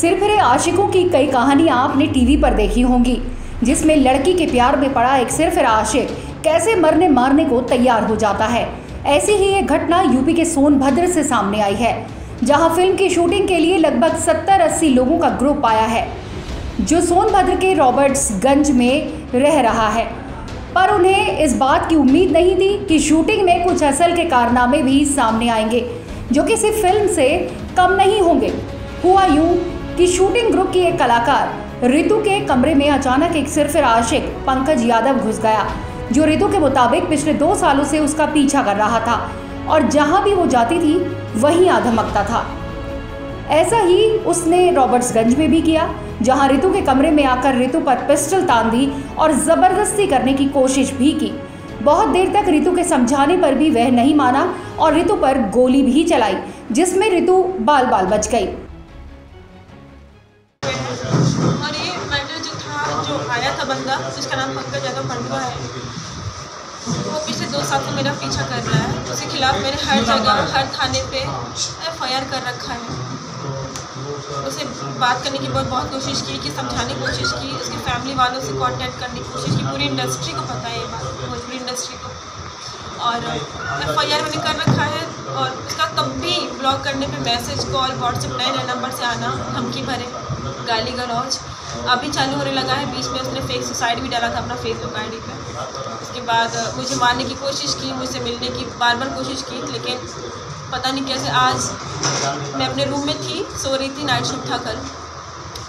सिर फिरे आशिकों की कई कहानियाँ आपने टीवी पर देखी होंगी, जिसमें लड़की के प्यार में पड़ा एक सिर फिरा आशिक कैसे मरने मारने को तैयार हो जाता है। ऐसी ही एक घटना यूपी के सोनभद्र से सामने आई है, जहां फिल्म की शूटिंग के लिए लगभग 70-80 लोगों का ग्रुप आया है, जो सोनभद्र के रॉबर्ट्सगंज में रह रहा है। पर उन्हें इस बात की उम्मीद नहीं थी कि शूटिंग में कुछ असल के कारनामे भी सामने आएंगे, जो कि सिर्फ फिल्म से कम नहीं होंगे। हुआ यूँ कि शूटिंग ग्रुप की एक कलाकार रितु के कमरे में अचानक एक सिरफिरा आशिक पंकज यादव घुस गया, जो रितु के मुताबिक पिछले 2 सालों से उसका पीछा कर रहा था और जहां भी वो जाती थी वहीं आ धमकता था। ऐसा ही उसने रॉबर्ट्सगंज में भी किया, जहां रितु के कमरे में आकर रितु पर पिस्टल तान दी और ज़बरदस्ती करने की कोशिश भी की। बहुत देर तक रितु के समझाने पर भी वह नहीं माना और रितु पर गोली भी चलाई, जिसमें रितु बाल बाल बच गई। और ये मैटर जो था, जो आया था बंदा, उसका नाम पंकज यादव है। वो पिछले 2 साल से मेरा पीछा कर रहा है। उसके खिलाफ मैंने हर जगह, हर थाने पे FIR कर रखा है। उसे बात करने की बहुत कोशिश की, कि समझाने की कोशिश की, उसके फैमिली वालों से कॉन्टैक्ट करने की कोशिश की। पूरी इंडस्ट्री को पता है ये बात, भोजपुरी इंडस्ट्री को। और FIR मैंने कर रखा है, और उसका तब भी ब्लॉक करने पे मैसेज, कॉल, व्हाट्सएप 9 नंबर से आना, धमकी भरे, गाली गलौज अभी चालू होने लगा है। बीच में उसने फेक सुसाइड भी डाला था अपना Facebook ID पर। उसके बाद मुझे मारने की कोशिश की, मुझसे मिलने की बार बार कोशिश की, लेकिन पता नहीं कैसे। आज मैं अपने रूम में थी, सो रही थी, नाइट शिफ्ट था कल,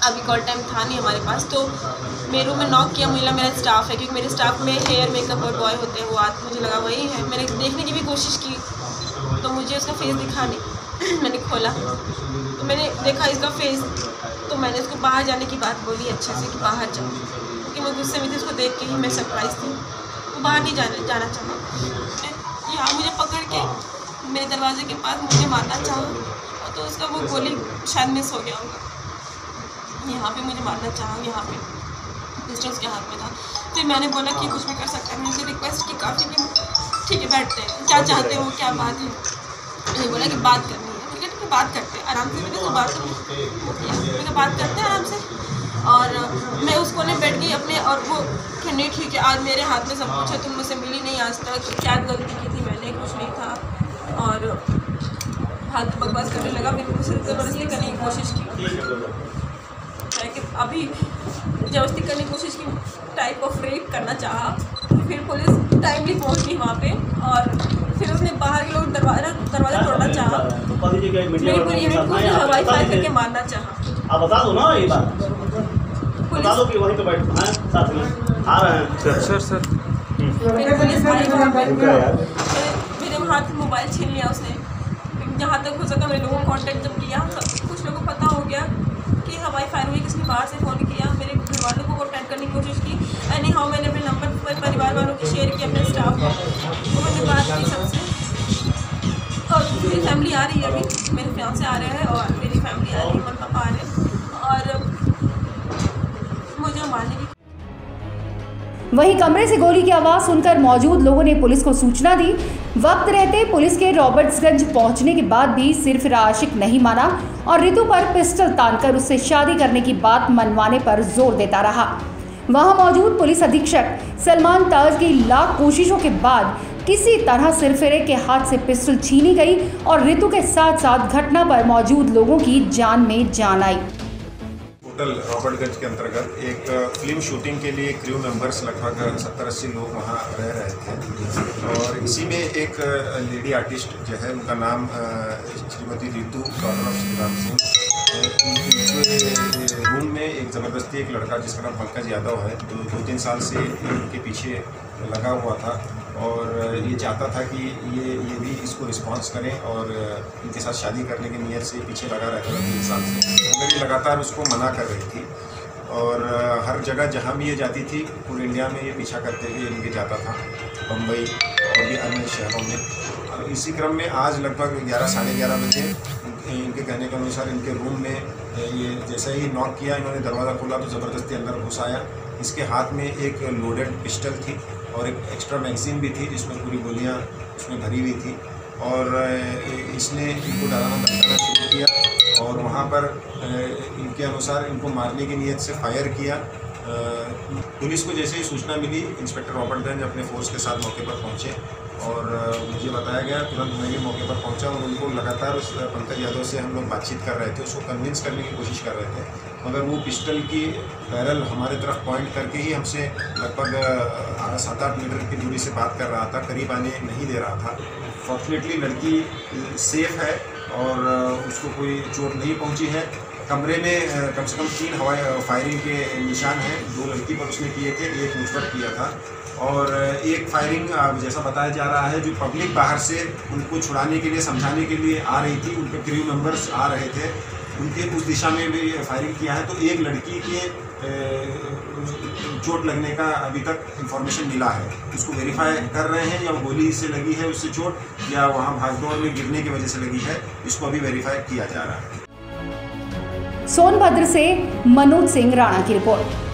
अभी कॉल टाइम था नहीं हमारे पास, तो मेरे रूम में नॉक किया। मुझे मेरा स्टाफ है, क्योंकि मेरे स्टाफ में हेयर, मेकअप और बॉय होते हैं, वो आज मुझे लगा वही है। मैंने देखने की भी कोशिश की, तो मुझे उसका फेस दिखा नहीं। मैंने खोला तो मैंने देखा इसका फेस, तो मैंने उसको बाहर जाने की बात बोली अच्छे से, कि बाहर जाओ, क्योंकि मैं गुस्से में थी। उसको देख के ही मैं सरप्राइज़ थी, वो बाहर नहीं जाना चाहता। यहाँ मुझे पकड़ के मेरे दरवाजे के पास मुझे मारना चाहा, तो उसका वो गोली शायद मिस हो गया होगा। यहाँ पे मुझे मारना चाहा, यहाँ पे पिस्टल्स के हाथ में था। फिर मैंने बोला कि कुछ भी कर सकता है। मैंने उसे रिक्वेस्ट की काफ़ी, कि ठीक है बैठते हैं, क्या चाहते हो, क्या बात है। मैंने बोला कि बात करनी है। मैंने कहा बात करते हैं आराम से। मैंने तो बात करनी, बात करते हैं आराम से। और मैं उसको ने बैठ गई अपने, और वो फिर नहीं, ठीक है आज मेरे हाथ में सब कुछ है, तुम मुझसे मिली नहीं आज तक, क्या गलती की थी मैंने, कुछ नहीं था। और हाथ बकवास करने लगा, बिल्कुल ज़बरदस्ती करने की कोशिश की। अभी जबरदस्ती करने की कोशिश की, टाइप ऑफ रेप करना चाहा। फिर पुलिस टाइमली पहुंच गई वहाँ पे, और फिर उसने बाहर के लोग दरवाज़ा तोड़ना चाहा, मेरी पूरी यूनिट को हवाई फायर करके मारना चाहा। आप बता दो ना ये बात, बता दो कि वहीं पे बैठना है, साथ में आ रहे हैं सर सर। पुलिस मेरे हाथ में मोबाइल छीन लिया उसने। जहाँ तक हो सका मेरे लोगों को कॉन्टैक्ट जब किया, कुछ लोगों को पता हो गया कि हवाई फायर हुई, किसने बाहर से फ़ोन किया। मेरे घर वालों को कॉन्टैक्ट करने की कोशिश की, एनी हाउ मैंने अपने नंबर पर परिवार वालों को शेयर किया, अपने स्टाफ को, तो मैंने बात की सबसे। और मेरी फैमिली आ रही है अभी, मेरे फ्यांसे आ रहे हैं, और मेरी फैमिली आ रही है, मम्मी पापा आ रहे हैं, और मुझे मारने की। वहीं कमरे से गोली की आवाज़ सुनकर मौजूद लोगों ने पुलिस को सूचना दी। वक्त रहते पुलिस के रॉबर्ट्सगंज पहुंचने के बाद भी सिरफिरा आशिक नहीं माना और रितु पर पिस्टल तानकर उससे शादी करने की बात मनवाने पर जोर देता रहा। वहां मौजूद पुलिस अधीक्षक सलमान ताज की लाख कोशिशों के बाद किसी तरह सिरफिरे के हाथ से पिस्टल छीनी गई और रितु के साथ साथ घटना पर मौजूद लोगों की जान में जान आई। रॉबर्टगंज के अंतर्गत एक फिल्म शूटिंग के लिए क्रू मेंबर्स लगभग 70-80 लोग वहाँ रह रहे थे, और इसी में एक लेडी आर्टिस्ट जो है, उनका नाम श्रीमती रितु श्रीराम सिंह, रूम में एक ज़बरदस्ती एक लड़का जिसका नाम पंकज यादव है, जो 2-3 साल से उनके पीछे लगा हुआ था, और ये चाहता था कि ये भी इसको रिस्पॉन्स करें और इनके साथ शादी करने की नीयत से पीछे लगा रहता था 3 साल से। मेरी लगातार उसको मना कर रही थी, और हर जगह जहां भी ये जाती थी पूरे इंडिया में ये पीछा करते हुए इनके जाता था, बम्बई और भी अन्य शहरों में। इसी क्रम में आज लगभग 11, साढ़े 11 बजे इनके कहने के अनुसार इनके रूम में ये जैसे ही नॉक किया, इन्होंने दरवाज़ा खोला तो ज़बरदस्ती अंदर घुस आया। इसके हाथ में एक लोडेड पिस्टल थी और एक एक्स्ट्रा मैगजीन भी थी, जिसमें पूरी गोलियाँ उसमें भरी हुई थी, और इसने इनको डराना धमकाना शुरू किया। और वहाँ पर इनके अनुसार इनको मारने की नीयत से फायर किया। पुलिस को जैसे ही सूचना मिली, इंस्पेक्टर रॉबर्टगंज अपने फोर्स के साथ मौके पर पहुँचे और मुझे बताया गया, तुरंत मैं भी मौके पर पहुँचा और उनको लगातार उस पंकज यादव से हम लोग बातचीत कर रहे थे, उसको कन्विंस करने की कोशिश कर रहे थे, मगर वो पिस्टल की बैरल हमारे तरफ पॉइंट करके ही हमसे लगभग 7-8 मीटर की दूरी से बात कर रहा था, करीब आने नहीं दे रहा था। फॉर्चुनेटली लड़की सेफ़ है और उसको कोई चोट नहीं पहुँची है। कमरे में कम से कम 3 हवाई फायरिंग के निशान हैं, 2 लड़की पर उसने किए थे, एक मुझ पर किया था और एक फायरिंग जैसा बताया जा रहा है जो पब्लिक बाहर से उनको छुड़ाने के लिए, समझाने के लिए आ रही थी, उनके क्रू मेंबर्स आ रहे थे, उनके उस दिशा में भी फायरिंग किया है। तो एक लड़की के चोट लगने का अभी तक इन्फॉर्मेशन मिला है, उसको वेरीफाई कर रहे हैं, या गोली से लगी है उससे चोट, या वहाँ भागदौड़ में गिरने की वजह से लगी है, इसको अभी वेरीफाई किया जा रहा है। सोनभद्र से मनोज सिंह राणा की रिपोर्ट।